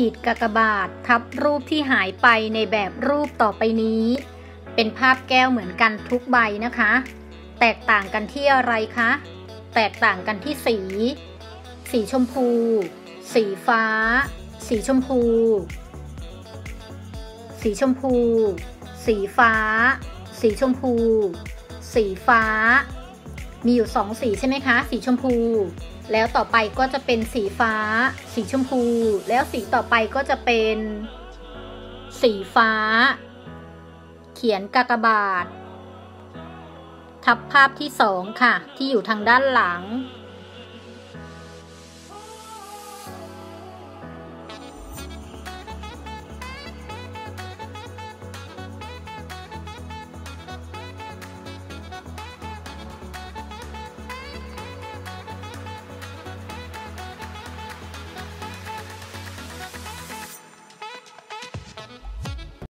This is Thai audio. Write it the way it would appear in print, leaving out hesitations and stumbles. ขีดกากบาททับรูปที่หายไปในแบบรูปต่อไปนี้เป็นภาพแก้วเหมือนกันทุกใบนะคะแตกต่างกันที่อะไรคะแตกต่างกันที่สีชมพูสีฟ้าสีชมพูสีชมพูสีฟ้าสีชมพูสีฟ้ามีอยู่สองสีใช่ไหมคะสีชมพูแล้วต่อไปก็จะเป็นสีฟ้าสีชมพูแล้วสีต่อไปก็จะเป็นสีฟ้าเขียนกากบาททับภาพที่สองค่ะที่อยู่ทางด้านหลัง